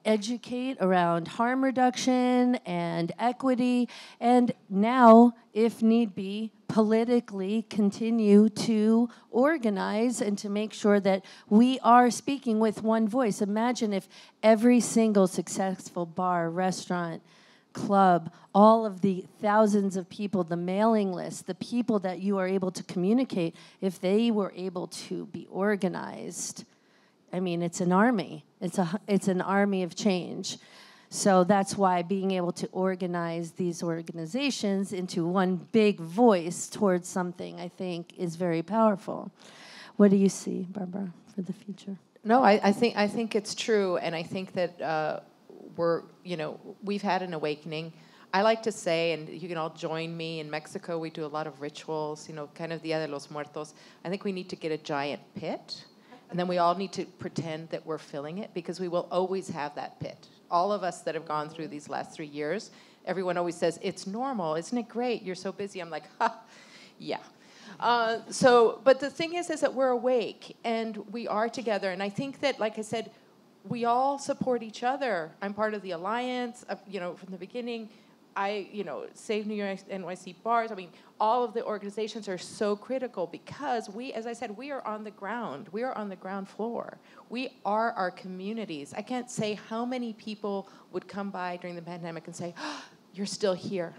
educate around harm reduction and equity, and now, if need be, politically continue to organize and to make sure that we are speaking with one voice. Imagine if every single successful bar, restaurant, club, all of the thousands of people, the mailing list, the people that you are able to communicate, if they were able to be organized. I mean, it's an army. It's an army of change. So that's why being able to organize these organizations into one big voice towards something, I think, is very powerful. What do you see, Barbara, for the future? No, I think it's true, and I think that we've had an awakening. I like to say, and you can all join me, in Mexico we do a lot of rituals, you know, kind of Dia de los Muertos. I think we need to get a giant pit. And then we all need to pretend that we're filling it, because we will always have that pit. All of us that have gone through these last 3 years, everyone always says, it's normal, isn't it great? You're so busy. I'm like, ha, yeah. But the thing is that we're awake and we are together. And I think that, like I said, we all support each other. I'm part of the alliance, you know, from the beginning. Save New York NYC Bars. I mean, all of the organizations are so critical, because we, as I said, we are on the ground. We are on the ground floor. We are our communities. I can't say how many people would come by during the pandemic and say, oh, you're still here.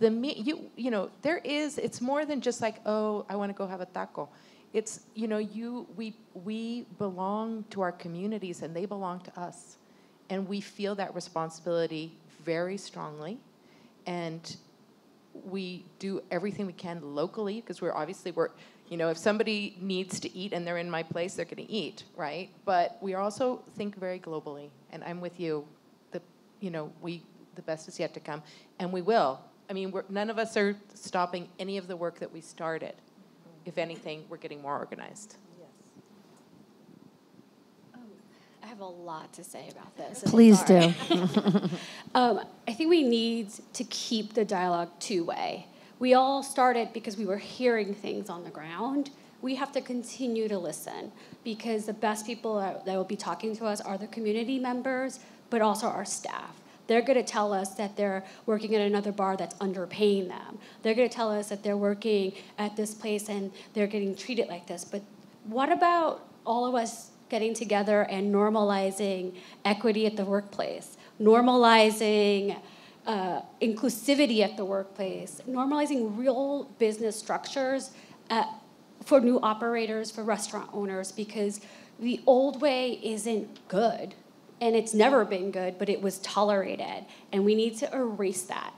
There is, it's more than just like, oh, I want to go have a taco. It's, you know, we belong to our communities and they belong to us. And we feel that responsibility very strongly. And we do everything we can locally, because we're you know, if somebody needs to eat and they're in my place, they're going to eat, right? But we also think very globally. And I'm with you. The best is yet to come, and we will. I mean, none of us are stopping any of the work that we started. If anything, we're getting more organized. I have a lot to say about this. Please do. I think we need to keep the dialogue two-way. We all started because we were hearing things on the ground. We have to continue to listen, because the best people that will be talking to us are the community members, but also our staff. They're going to tell us that they're working at another bar that's underpaying them. They're going to tell us that they're working at this place and they're getting treated like this, but What about all of us getting together and normalizing equity at the workplace, normalizing inclusivity at the workplace, normalizing real business structures for new operators, for restaurant owners, because the old way isn't good, and it's never been good, but it was tolerated, and we need to erase that.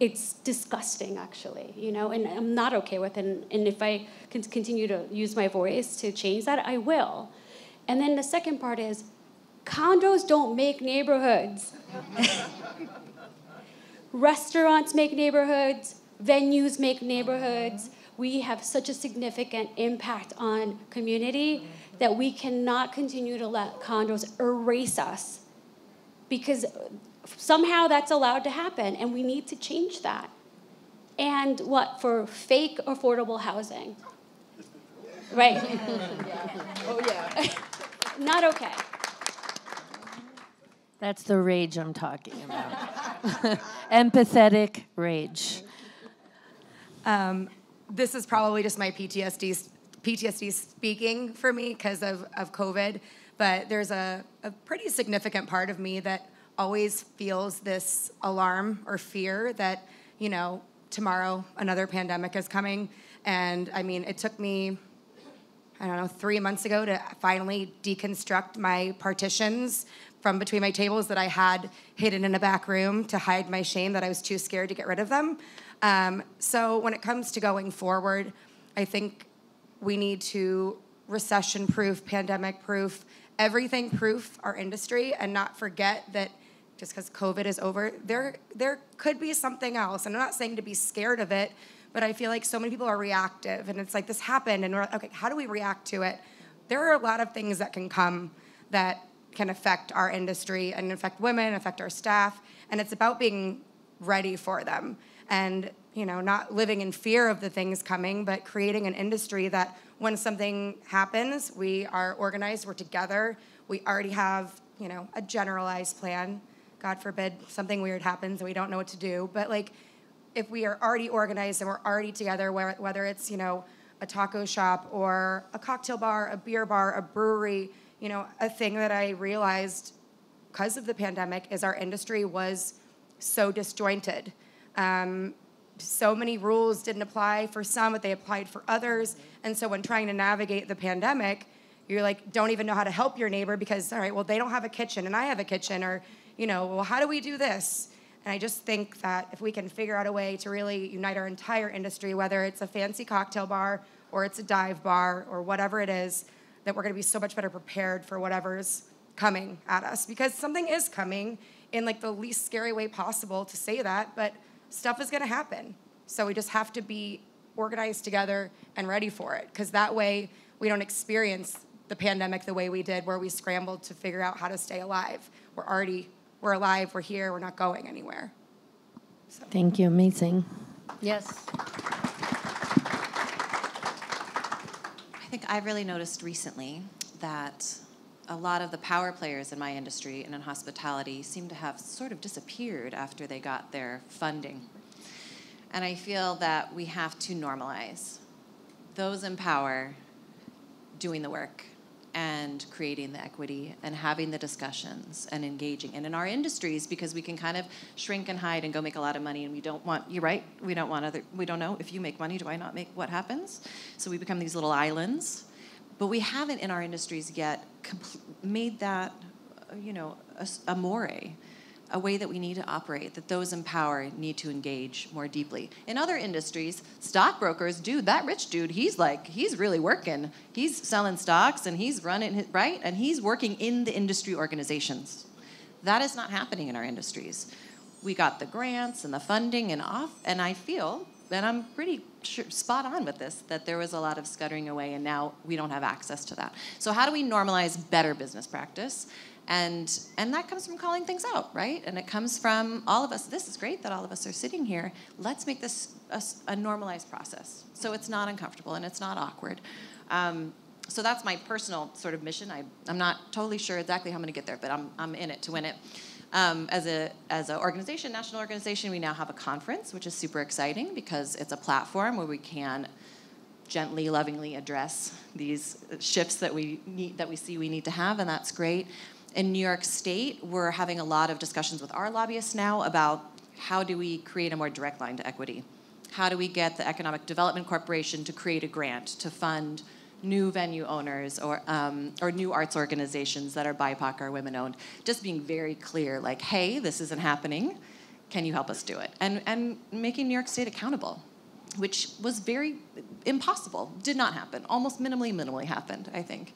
It's disgusting, actually, you know, and I'm not okay with it, and if I can continue to use my voice to change that, I will. And then the second part is, condos don't make neighborhoods. Restaurants make neighborhoods, venues make neighborhoods. We have such a significant impact on community that we cannot continue to let condos erase us, because somehow that's allowed to happen, and we need to change that. And what, for fake affordable housing? Right. Yeah. Oh, yeah. Not okay. That's the rage I'm talking about. Empathetic rage. This is probably just my PTSD speaking for me because of COVID, but there's a pretty significant part of me that always feels this alarm or fear that, you know, tomorrow another pandemic is coming. And I mean, it took me, I don't know, 3 months ago to finally deconstruct my partitions from between my tables that I had hidden in a back room to hide my shame that I was too scared to get rid of them. So when it comes to going forward, I think we need to recession-proof, pandemic-proof, everything-proof our industry, and not forget that just because COVID is over, there could be something else. And I'm not saying to be scared of it, but I feel like so many people are reactive, and it's like, this happened, and we're like, okay, how do we react to it? There are a lot of things that can come that can affect our industry and affect women, affect our staff, and it's about being ready for them. And, you know, not living in fear of the things coming, but creating an industry that when something happens, we are organized, we're together, we already have, you know, a generalized plan. God forbid something weird happens and we don't know what to do, but like, if we are already organized and we're already together, whether it's, you know, a taco shop or a cocktail bar, a beer bar, a brewery, you know, a thing that I realized because of the pandemic is our industry was so disjointed. So many rules didn't apply for some, but they applied for others. And so when trying to navigate the pandemic, you're like, don't even know how to help your neighbor because, all right, well, they don't have a kitchen and I have a kitchen, or, you know, well, how do we do this? And I just think that if we can figure out a way to really unite our entire industry, whether it's a fancy cocktail bar or it's a dive bar or whatever it is, that we're going to be so much better prepared for whatever's coming at us. Because something is coming in like the least scary way possible to say that, but stuff is going to happen. So we just have to be organized together and ready for it. Because that way we don't experience the pandemic the way we did, where we scrambled to figure out how to stay alive. We're alive, we're here, we're not going anywhere. So. Thank you, amazing. Yes. I think I've really noticed recently that a lot of the power players in my industry and in hospitality seem to have sort of disappeared after they got their funding. And I feel that we have to normalize those in power doing the work and creating the equity and having the discussions and engaging. And in our industries, because we can kind of shrink and hide and go make a lot of money, and we don't want, you're right, we don't want other, we don't know if you make money, do I not make, what happens? So we become these little islands. But we haven't in our industries yet made that, you know, a moray, a way that we need to operate, that those in power need to engage more deeply. In other industries, stockbrokers, dude, that rich dude, he's like, he's really working. He's selling stocks and he's running, right? And he's working in the industry organizations. That is not happening in our industries. We got the grants and the funding and off, and I feel, and I'm pretty sure, spot on with this, that there was a lot of scuttering away and now we don't have access to that. So how do we normalize better business practice? And that comes from calling things out, right? And it comes from all of us. This is great that all of us are sitting here. Let's make this a normalized process so it's not uncomfortable and it's not awkward. So that's my personal sort of mission. I'm not totally sure exactly how I'm going to get there, but I'm in it to win it. As an organization, national organization, we now have a conference, which is super exciting because it's a platform where we can gently, lovingly address these shifts that we see we need to have, and that's great. In New York State, we're having a lot of discussions with our lobbyists now about how do we create a more direct line to equity? How do we get the Economic Development Corporation to create a grant to fund new venue owners or new arts organizations that are BIPOC or women-owned? Just being very clear, like, hey, this isn't happening. Can you help us do it? And making New York State accountable, which was very impossible, did not happen, almost minimally happened, I think,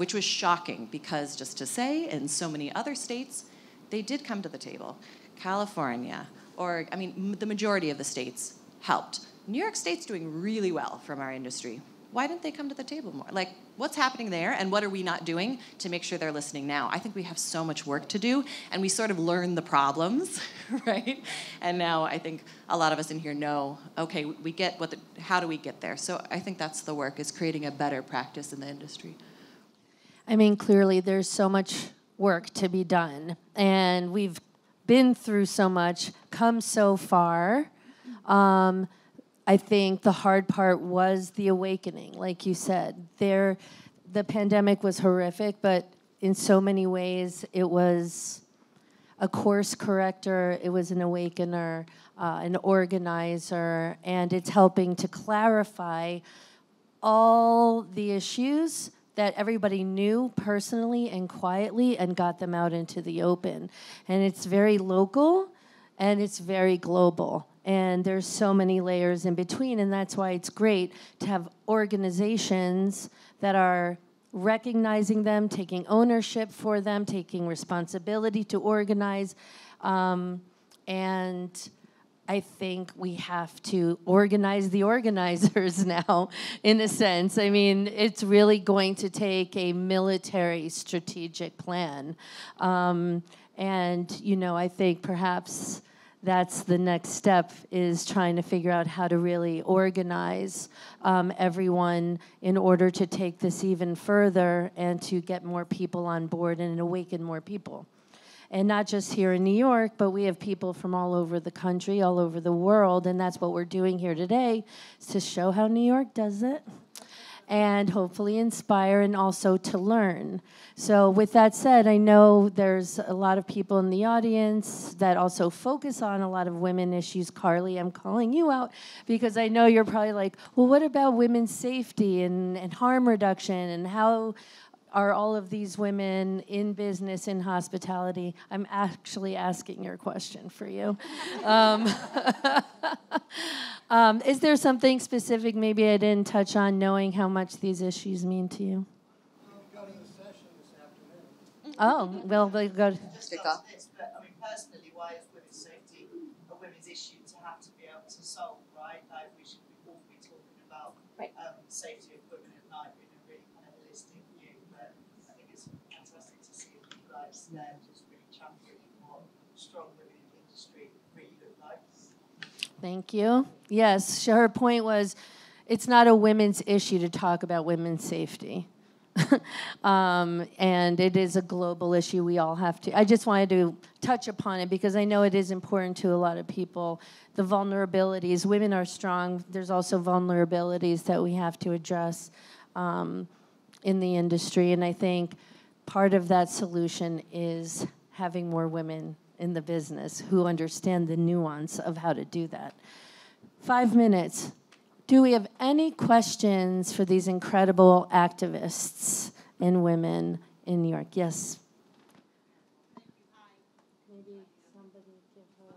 which was shocking because, just to say, in so many other states, they did come to the table. California, or, I mean, the majority of the states helped. New York State's doing really well from our industry. Why didn't they come to the table more? Like, what's happening there, and what are we not doing to make sure they're listening now? I think we have so much work to do, and we sort of learn the problems, right? And now I think a lot of us in here know, okay, we get what the, how do we get there? So I think that's the work, is creating a better practice in the industry. I mean, clearly there's so much work to be done, and we've been through so much, come so far. I think the hard part was the awakening, like you said. The pandemic was horrific, but in so many ways, it was a course corrector, it was an awakener, an organizer, and it's helping to clarify all the issues that everybody knew personally and quietly and got them out into the open. And it's very local and it's very global. And there's so many layers in between, and that's why it's great to have organizations that are recognizing them, taking ownership for them, taking responsibility to organize. And I think we have to organize the organizers now, in a sense. I mean, it's really going to take a military strategic plan. And, you know, I think perhaps that's the next step, is trying to figure out how to really organize everyone in order to take this even further and to get more people on board and awaken more people. And not just here in New York, but we have people from all over the country, all over the world, and that's what we're doing here today, is to show how New York does it and hopefully inspire and also to learn. So with that said, I know there's a lot of people in the audience that also focus on a lot of women issues. Carly, I'm calling you out because I know you're probably like, well, what about women's safety and harm reduction, and how are all of these women in business, in hospitality? I'm actually asking your question for you. Is there something specific maybe I didn't touch on, knowing how much these issues mean to you? We'll go to the session this afternoon. Oh, well, we'll go to... Just not this, but I mean, personally, why is women's safety a women's issue to have to be able to solve, right? Like, we should all be talking about safety of women at night. Thank you. Yes, her point was, it's not a women's issue to talk about women's safety. And it is a global issue. We all have to. I just wanted to touch upon it because I know it is important to a lot of people. The vulnerabilities, women are strong. There's also vulnerabilities that we have to address in the industry. And I think part of that solution is having more women in the business who understand the nuance of how to do that. 5 minutes. Do we have any questions for these incredible activists and women in New York? Yes. Maybe somebody give her...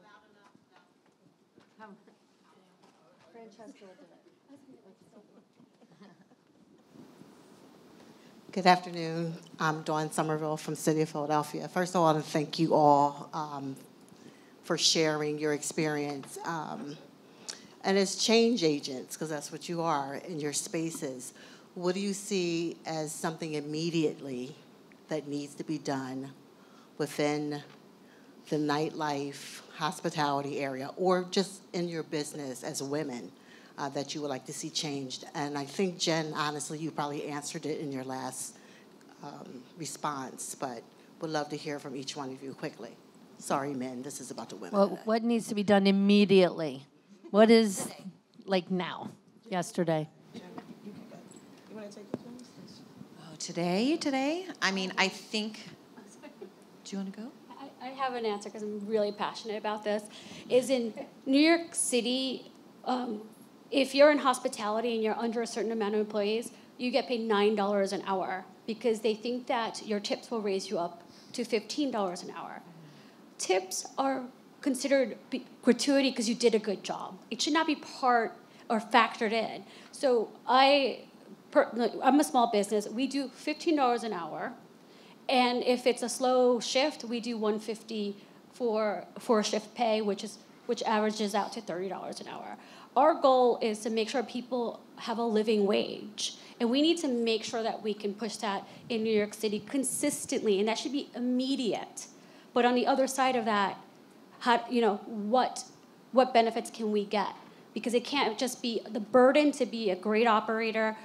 Francesca will do it. Good afternoon. I'm Dawn Somerville from City of Philadelphia. First of all, I want to thank you all for sharing your experience. And as change agents, because that's what you are in your spaces, what do you see as something immediately that needs to be done within the nightlife, hospitality area, or just in your business as women that you would like to see changed? And I think, Jen, honestly, you probably answered it in your last response, but would love to hear from each one of you quickly. Sorry, men, this is about the women. Well, what needs to be done immediately? What is, like, now, yesterday? take this one? Oh, today? I mean, I think, do you want to go? I have an answer because I'm really passionate about this. Is in New York City, if you're in hospitality and you're under a certain amount of employees, you get paid $9 an hour because they think that your tips will raise you up to $15 an hour. Tips are considered gratuity because you did a good job. It should not be part or factored in. So I'm a small business. We do $15 an hour. And if it's a slow shift, we do $150 for shift pay, which averages out to $30 an hour. Our goal is to make sure people have a living wage. And we need to make sure that we can push that in New York City consistently, and that should be immediate. But on the other side of that, what benefits can we get? Because it can't just be the burden to be a great operator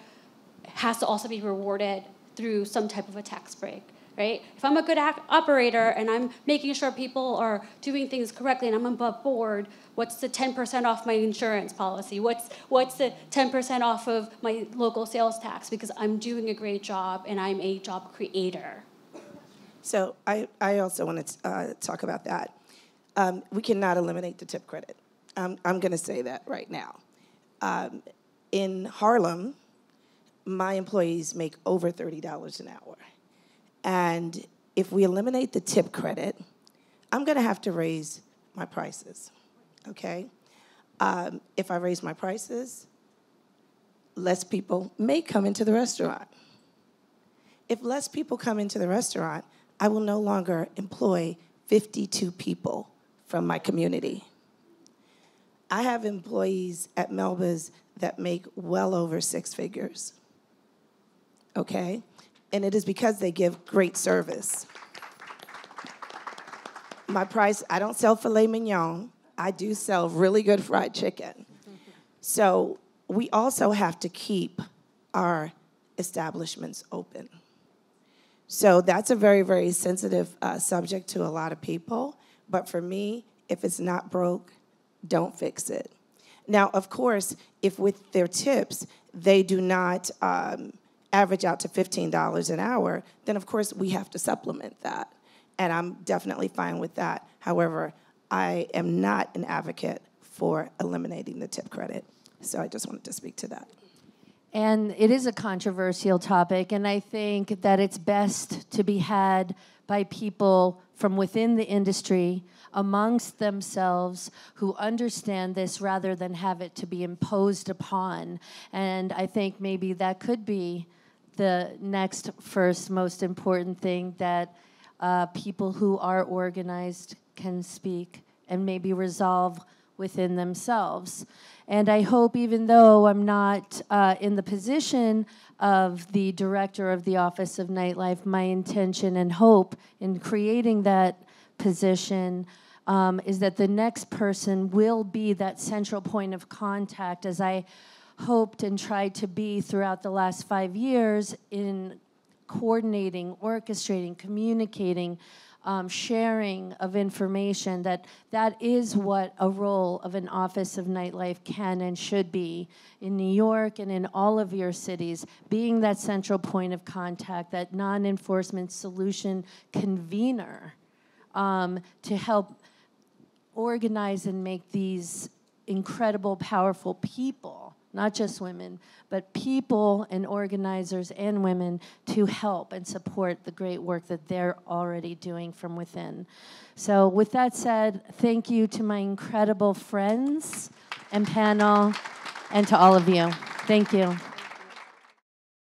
has to also be rewarded through some type of a tax break, right? If I'm a good operator and I'm making sure people are doing things correctly and I'm above board, what's the 10% off my insurance policy? What's the 10% off of my local sales tax? Because I'm doing a great job and I'm a job creator. So I also want to talk about that. We cannot eliminate the tip credit. I'm going to say that right now. In Harlem, my employees make over $30 an hour. And if we eliminate the tip credit, I'm going to have to raise my prices, okay? If I raise my prices, less people may come into the restaurant. If less people come into the restaurant, I will no longer employ 52 people from my community. I have employees at Melba's that make well over six figures. Okay? And it is because they give great service. My price, I don't sell filet mignon. I do sell really good fried chicken. So we also have to keep our establishments open. So that's a very, very sensitive subject to a lot of people. But for me, if it's not broke, don't fix it. Now, of course, if with their tips, they do not average out to $15 an hour, then of course we have to supplement that. And I'm definitely fine with that. However, I am not an advocate for eliminating the tip credit. So I just wanted to speak to that. And it is a controversial topic, and I think that it's best to be had by people from within the industry, amongst themselves, who understand this rather than have it to be imposed upon. And I think maybe that could be the next first most important thing, that people who are organized can speak and maybe resolve within themselves. And I hope, even though I'm not in the position of the director of the Office of Nightlife, my intention and hope in creating that position is that the next person will be that central point of contact, as I hoped and tried to be throughout the last 5 years, in coordinating, orchestrating, communicating, sharing of information, that is what a role of an Office of Nightlife can and should be in New York and in all of your cities, being that central point of contact, that non-enforcement solution convener, to help organize and make these incredible, powerful people, not just women, but people and organizers and women, to help and support the great work that they're already doing from within. So with that said, thank you to my incredible friends and panel and to all of you. Thank you.